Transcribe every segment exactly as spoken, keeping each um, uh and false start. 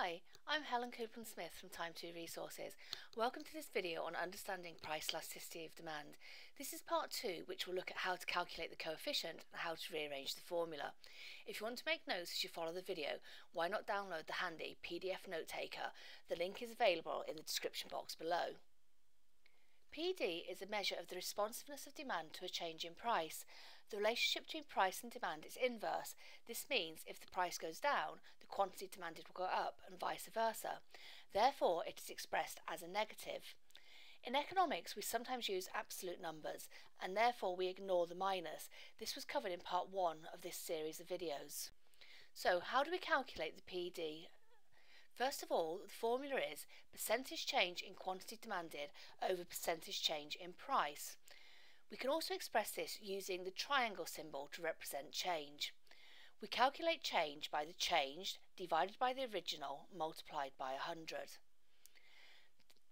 Hi, I'm Helen Copeland-Smith from Time two Resources. Welcome to this video on understanding price elasticity of demand. This is part two, which will look at how to calculate the coefficient and how to rearrange the formula. If you want to make notes as you follow the video, why not download the handy P D F note taker? The link is available in the description box below. P D is a measure of the responsiveness of demand to a change in price. The relationship between price and demand is inverse. This means if the price goes down, the quantity demanded will go up, and vice versa. Therefore, it is expressed as a negative. In economics, we sometimes use absolute numbers, and therefore we ignore the minus. This was covered in part one of this series of videos. So, how do we calculate the P D? First of all, the formula is percentage change in quantity demanded over percentage change in price. We can also express this using the triangle symbol to represent change. We calculate change by the changed divided by the original multiplied by one hundred.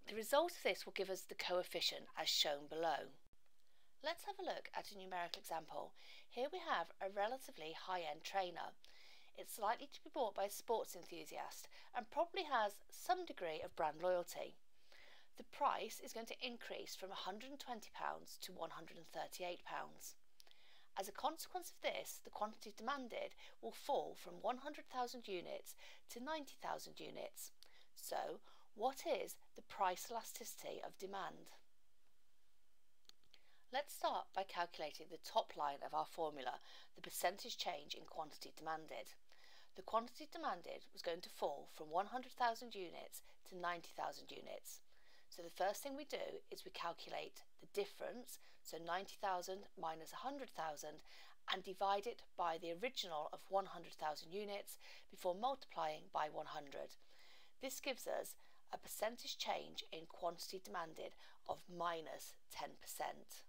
The result of this will give us the coefficient as shown below. Let's have a look at a numerical example. Here we have a relatively high-end trainer. It's likely to be bought by a sports enthusiast and probably has some degree of brand loyalty. The price is going to increase from one hundred and twenty pounds to one hundred and thirty-eight pounds. As a consequence of this, the quantity demanded will fall from one hundred thousand units to ninety thousand units. So, what is the price elasticity of demand? Let's start by calculating the top line of our formula, the percentage change in quantity demanded. The quantity demanded was going to fall from one hundred thousand units to ninety thousand units. So the first thing we do is we calculate the difference, so ninety thousand minus one hundred thousand, and divide it by the original of one hundred thousand units before multiplying by one hundred. This gives us a percentage change in quantity demanded of minus ten percent.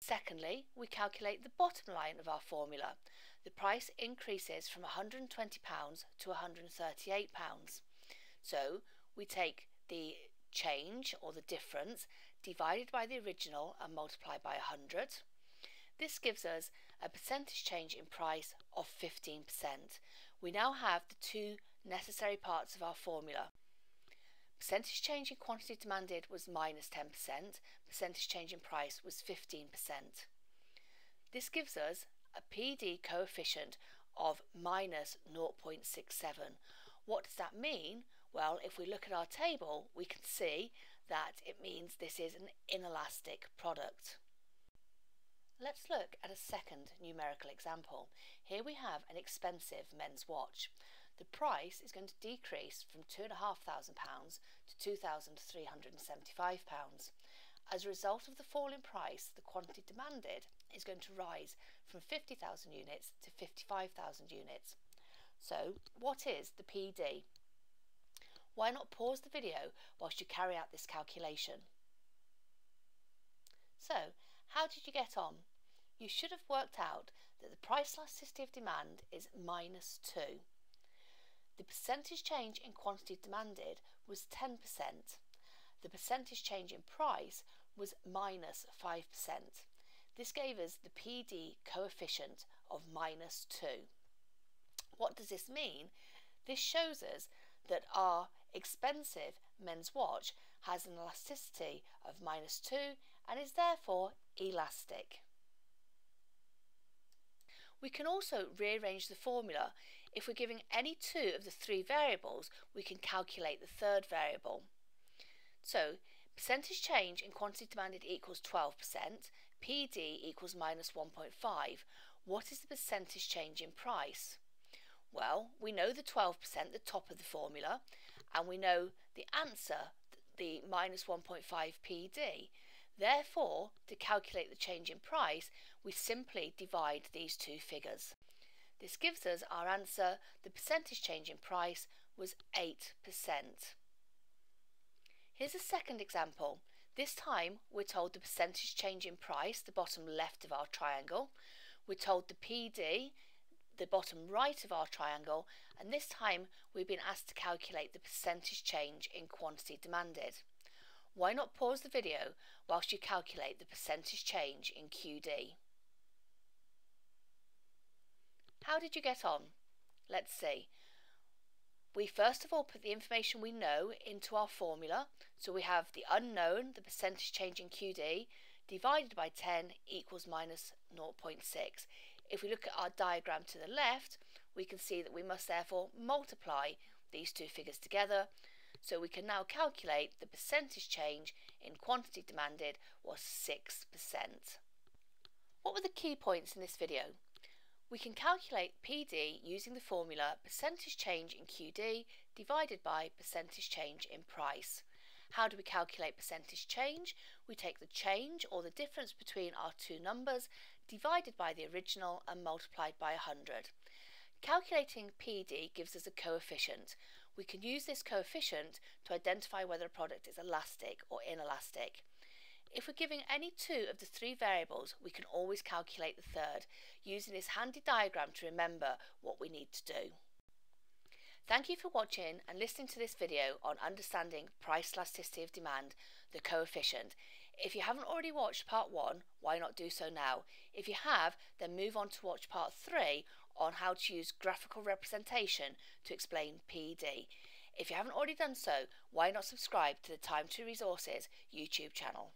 Secondly, we calculate the bottom line of our formula. The price increases from one hundred and twenty pounds to one hundred and thirty-eight pounds. So we take the change or the difference divided by the original and multiplied by one hundred. This gives us a percentage change in price of fifteen percent. We now have the two necessary parts of our formula. Percentage change in quantity demanded was minus ten percent, percentage change in price was fifteen percent. This gives us a P D coefficient of minus zero point six seven. What does that mean? Well, if we look at our table, we can see that it means this is an inelastic product. Let's look at a second numerical example. Here we have an expensive men's watch. The price is going to decrease from two thousand five hundred pounds to two thousand three hundred and seventy-five pounds. As a result of the fall in price, the quantity demanded is going to rise from fifty thousand units to fifty-five thousand units. So, what is the P D? Why not pause the video whilst you carry out this calculation? So, how did you get on? You should have worked out that the price elasticity of demand is minus two. The percentage change in quantity demanded was ten percent. The percentage change in price was minus five percent. This gave us the P D coefficient of minus two. What does this mean? This shows us that our expensive men's watch has an elasticity of minus two and is therefore elastic. We can also rearrange the formula. If we're giving any two of the three variables, we can calculate the third variable. So, percentage change in quantity demanded equals twelve percent, P D equals minus one point five. What is the percentage change in price? Well, we know the twelve percent, the top of the formula, and we know the answer, the minus one point five P D. Therefore, to calculate the change in price, we simply divide these two figures. This gives us our answer, the percentage change in price was eight percent. Here's a second example. This time, we're told the percentage change in price, the bottom left of our triangle. We're told the P D, the bottom right of our triangle, and this time we've been asked to calculate the percentage change in quantity demanded. Why not pause the video whilst you calculate the percentage change in Q D? How did you get on? Let's see. we first of all put the information we know into our formula. So we have the unknown, the percentage change in Q D, divided by ten equals minus zero point six. If we look at our diagram to the left, we can see that we must therefore multiply these two figures together. So we can now calculate the percentage change in quantity demanded was six percent. What were the key points in this video? We can calculate P D using the formula percentage change in Q D divided by percentage change in price. How do we calculate percentage change? We take the change or the difference between our two numbers divided by the original and multiplied by one hundred. Calculating P D gives us a coefficient. We can use this coefficient to identify whether a product is elastic or inelastic. If we're giving any two of the three variables, we can always calculate the third, using this handy diagram to remember what we need to do. Thank you for watching and listening to this video on understanding price elasticity of demand, the coefficient. If you haven't already watched part one, why not do so now? If you have, then move on to watch part three on how to use graphical representation to explain P D. If you haven't already done so, why not subscribe to the Time two Resources YouTube channel?